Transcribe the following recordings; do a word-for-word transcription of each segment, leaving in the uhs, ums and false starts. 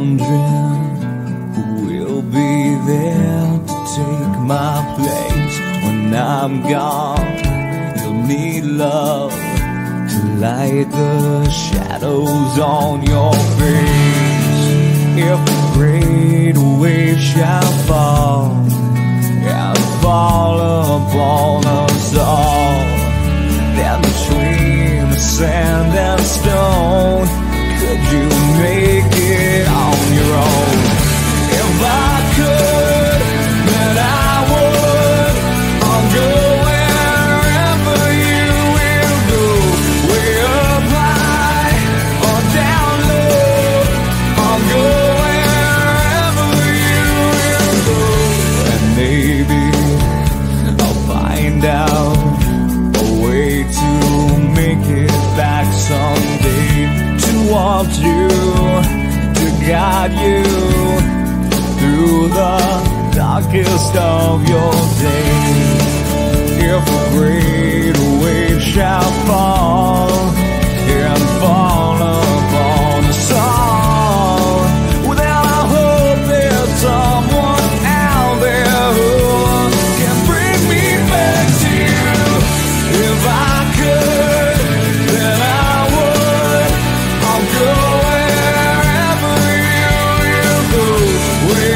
wondering who will be there to take my place when I'm gone. You'll need love to light the shadows on your face. If a great wave shall fall, yeah, fall upon us all, then between the sand and stone, could you make it on your own? If I could, then I would. I'll go wherever you will go. Way up high or down low, I'll go wherever you will go. And maybe I'll find out a way to make it back someday. To want you, to guide you through the darkest of your days. If a great wave shall fall and fall upon us all, well, then I hope there's someone out there who can bring me back to you. If I could, then I would. I'll go wherever you will go. Where how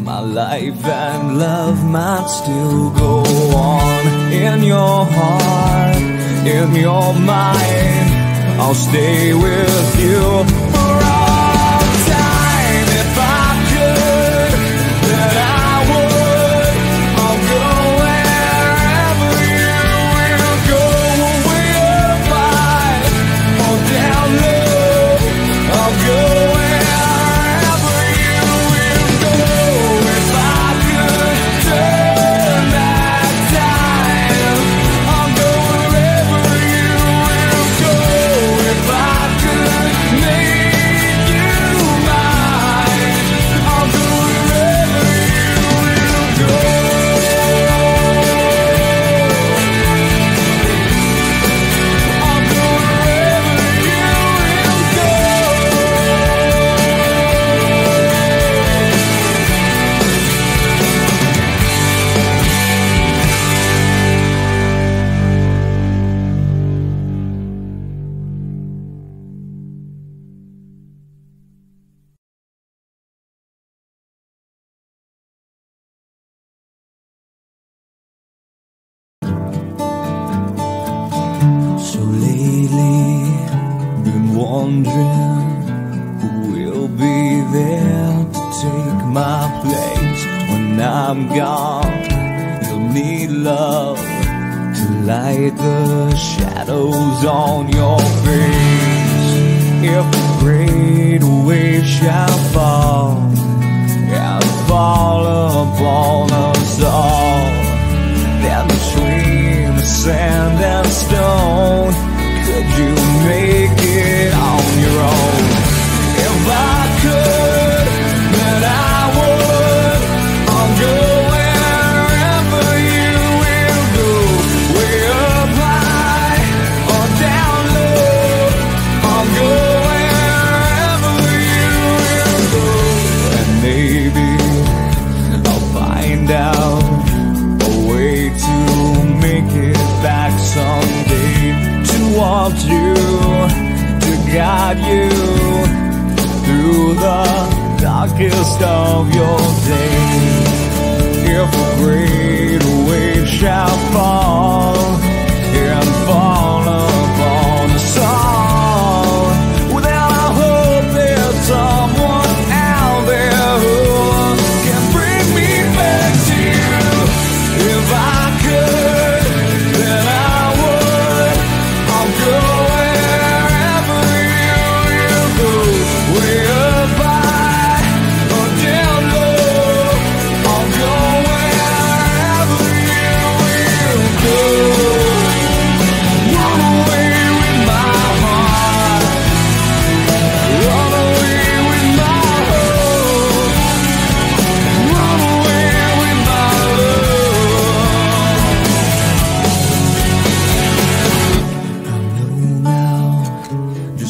my life and love might still go on. In your heart, in your mind, I'll stay with you for all time. If I could, then I would. I'll go wherever you will go. Way up high or down low, I'll go.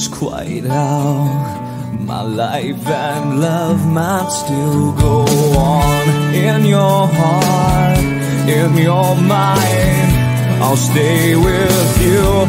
is quite how my life and love might still go on. In your heart, in your mind, I'll stay with you.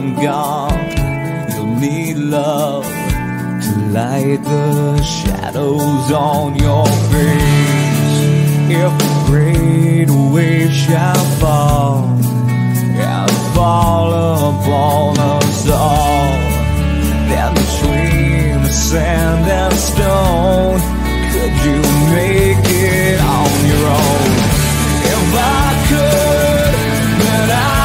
I'm gone, you'll need love to light the shadows on your face. If a great wave shall fall and fall upon us all, then between the sand and stone, could you make it on your own? If I could, then I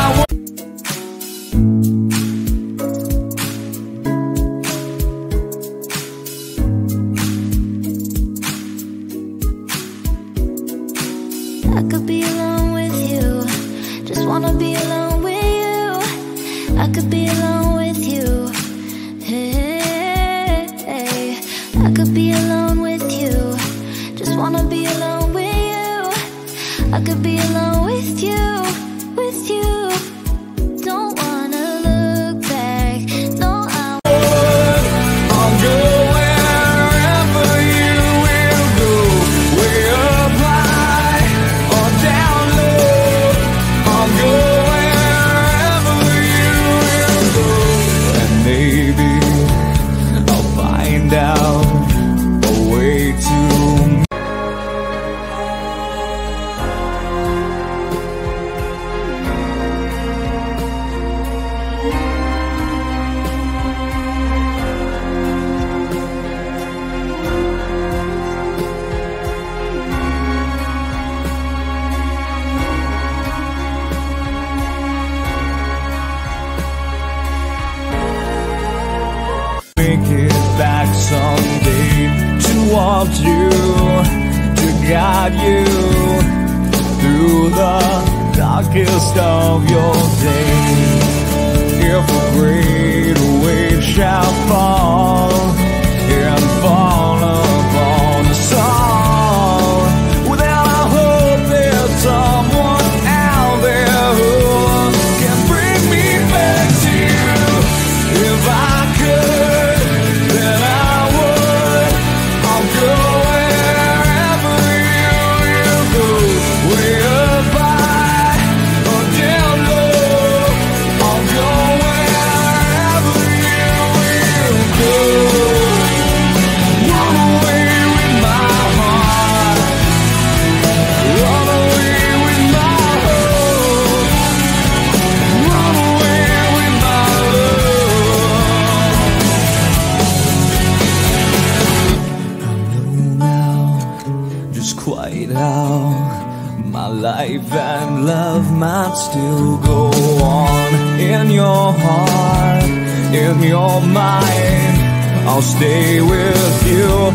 in your mind. I'll stay with you.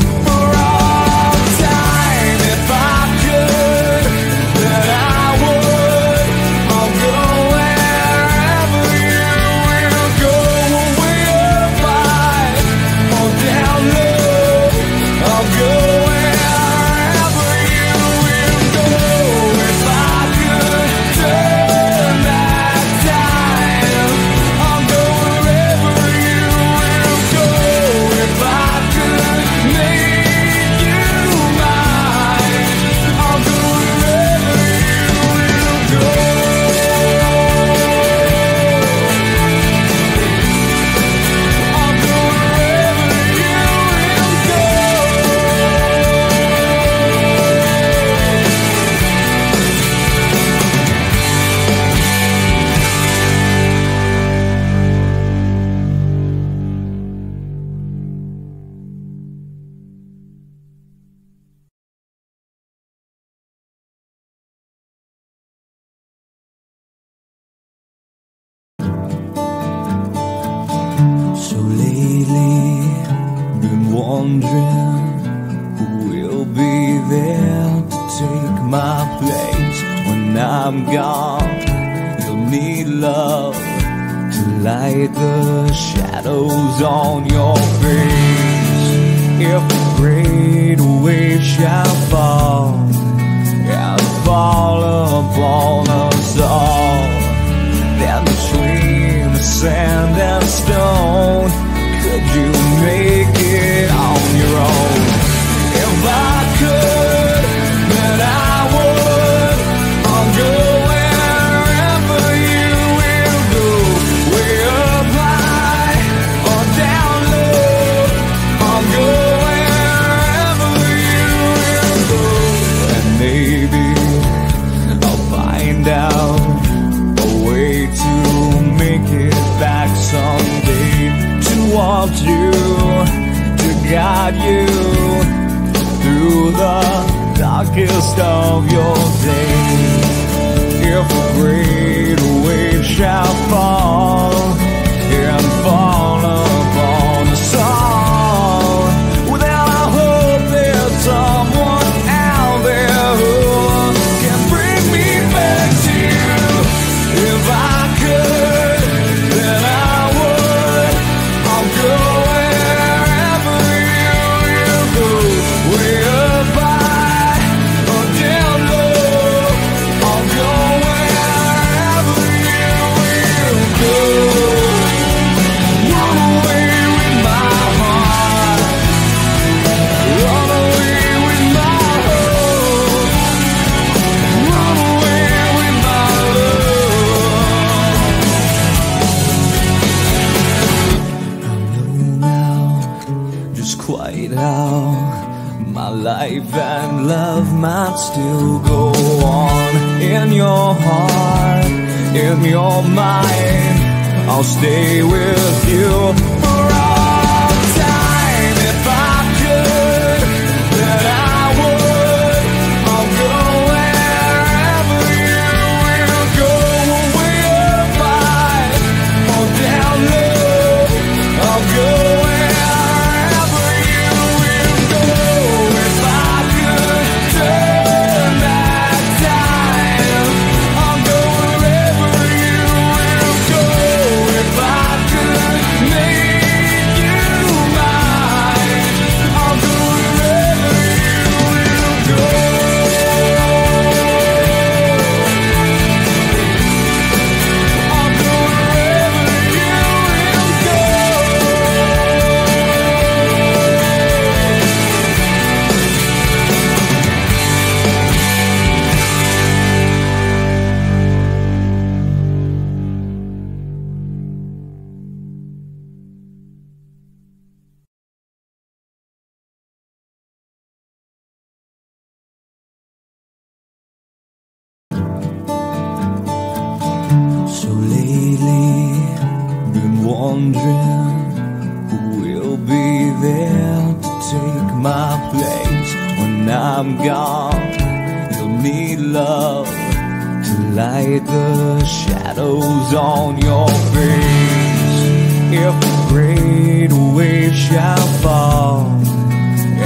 if the great wave shall fall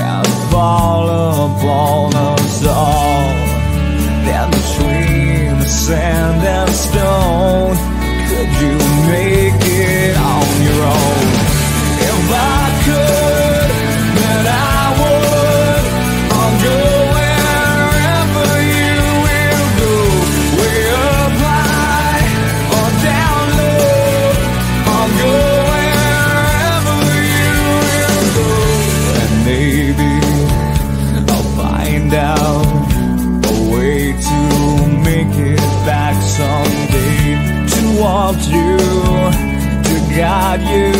and fall upon us all, then between the sand and stone, could you make it on your own? If I could, then I would. I'll go wherever you will go. Way up high or down low, I'll go wherever you will go. And maybe I'll find out a way to make it back someday, to want you, to guide you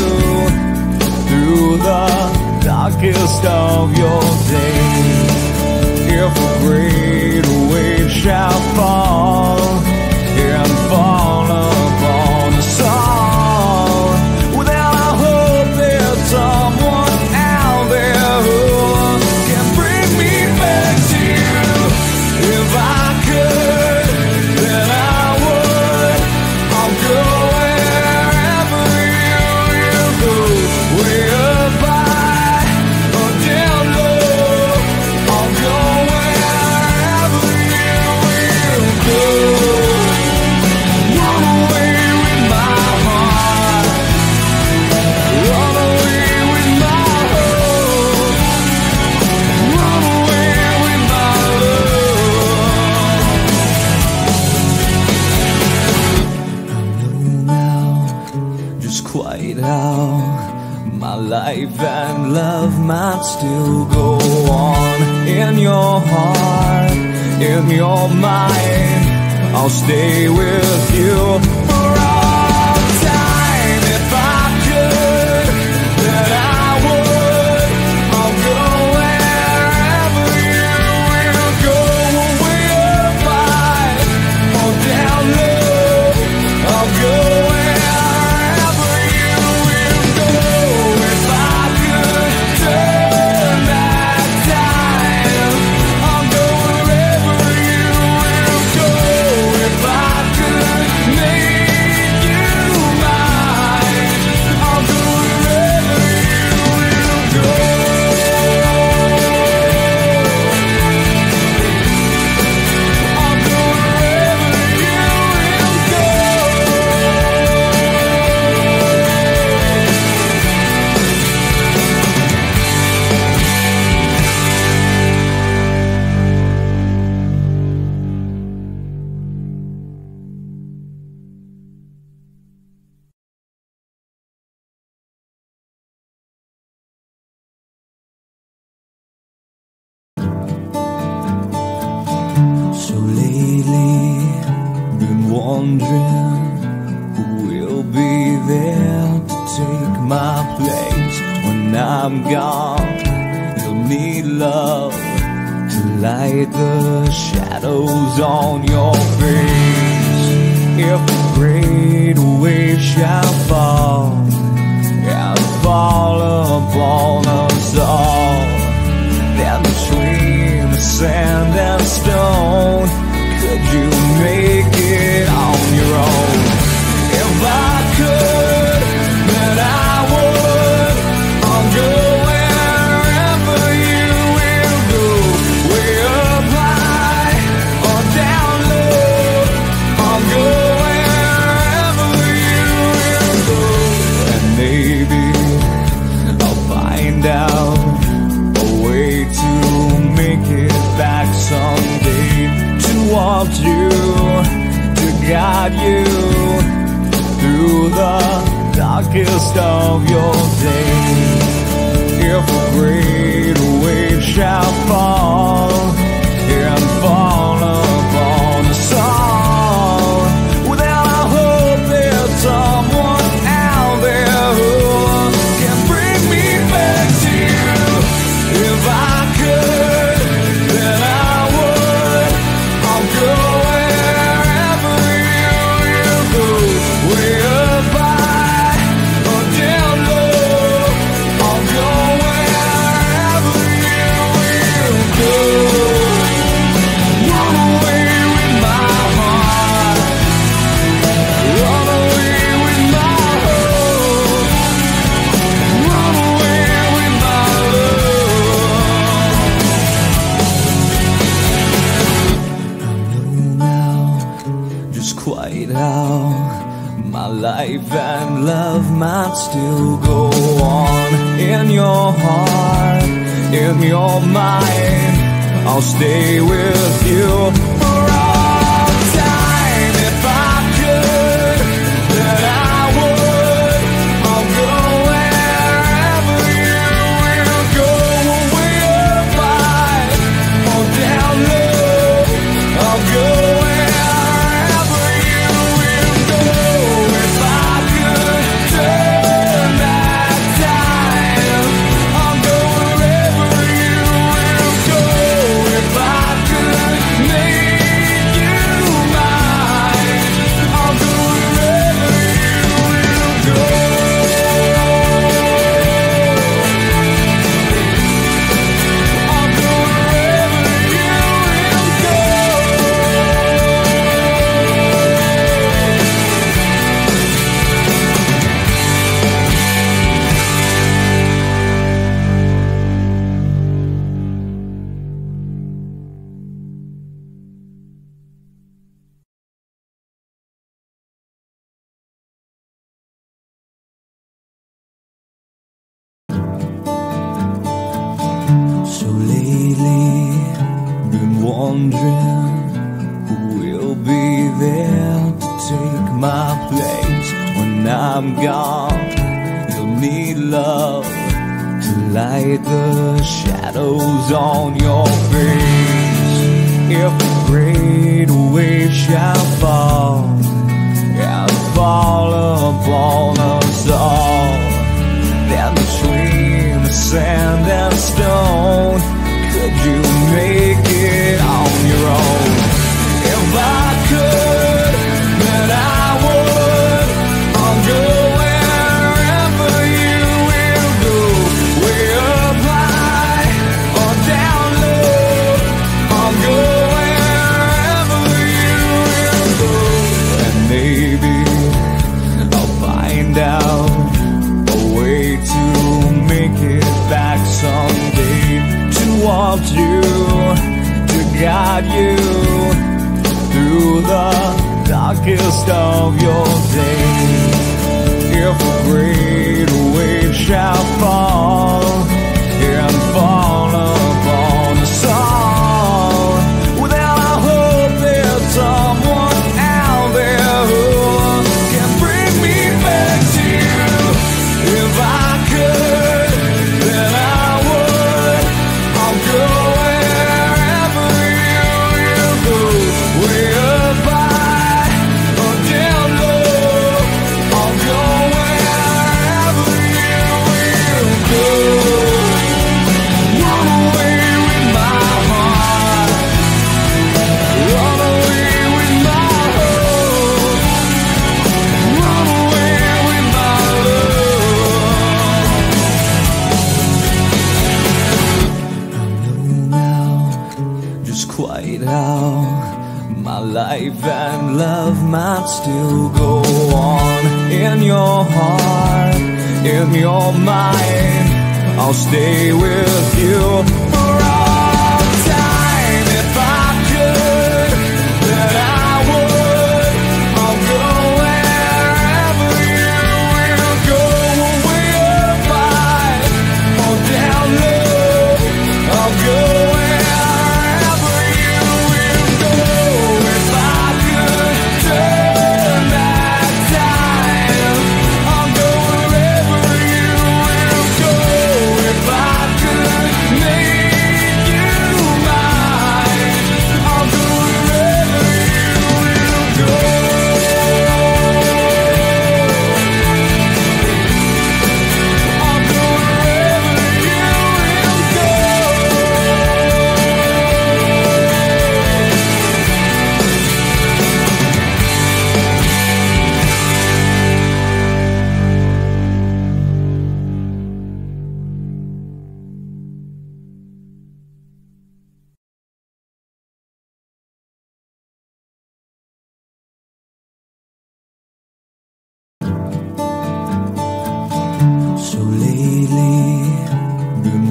through the darkest of your days. If a great wave shall fall and fall upon us all, well, then I hope there's someone out there who can bring me back to you. If I could, then I would. I'll go wherever you will go. Quite how my life and love might still go on. In your heart, in your mind, I'll stay with you. Go. still go on in your heart, in your mind. I'll stay with you.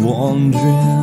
Wondering